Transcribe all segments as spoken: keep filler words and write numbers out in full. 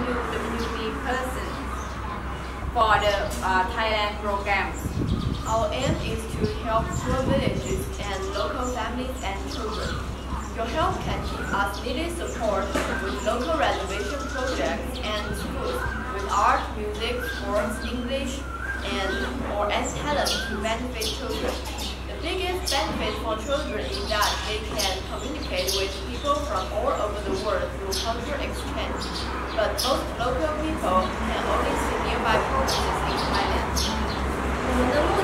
new W W B person for the uh, Thailand program. Our aim is to help poor villages and local families and children. Your help can give us needed support with local renovation projects and schools with art, music, sports, English, and or as talent to benefit children. The biggest benefit for children is that they can communicate with people from all over the world through cultural exchange. But most local people can only see nearby provinces in Thailand. We have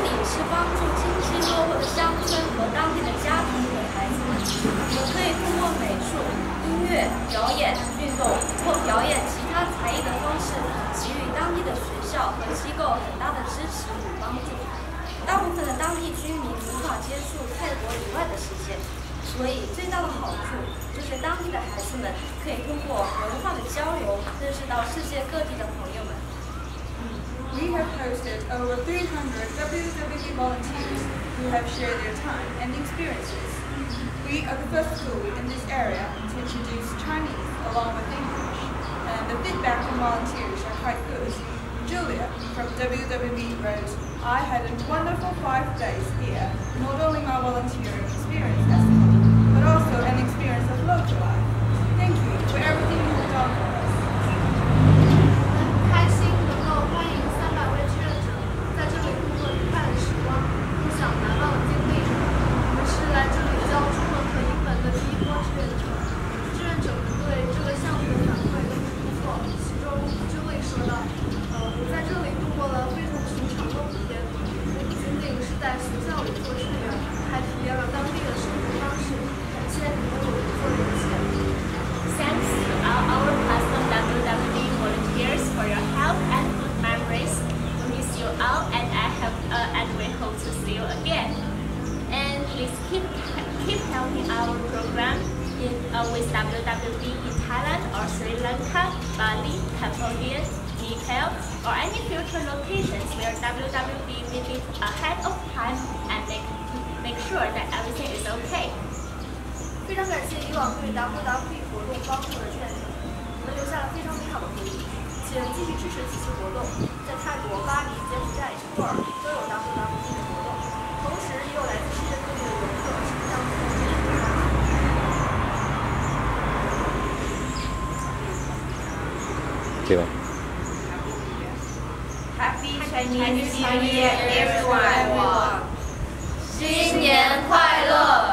hosted over three hundred W W B volunteers who have shared their time and experiences. We are the first school in this area to introduce Chinese along with English, and the feedback from volunteers are quite good. Julia from W W B wrote, I had a wonderful five days here, not only my volunteering experience as a whole, but also an experience of local life. Thank you for everything you have done for us. Thanks to all our custom W W B volunteers for your help and good memories. We miss you all, and I hope uh, and we hope to see you again. And please keep keep helping our program in uh, with W W B in Thailand or Sri Lanka, Bali, Cambodia, Nepal, or any future locations where W W B will be ahead of time and make make sure that everything is okay. 非常感谢以往对 W W B 活动帮助的眷属，我们留下了非常美好的回忆。请继续支持此次活动，在泰国、巴黎、柬埔寨、土耳其都有 W W B 的活动，同时也有来自世界各地的游客是向我们献上祝福。对吧 ？Happy Chinese New Year, everyone！ 新年快乐！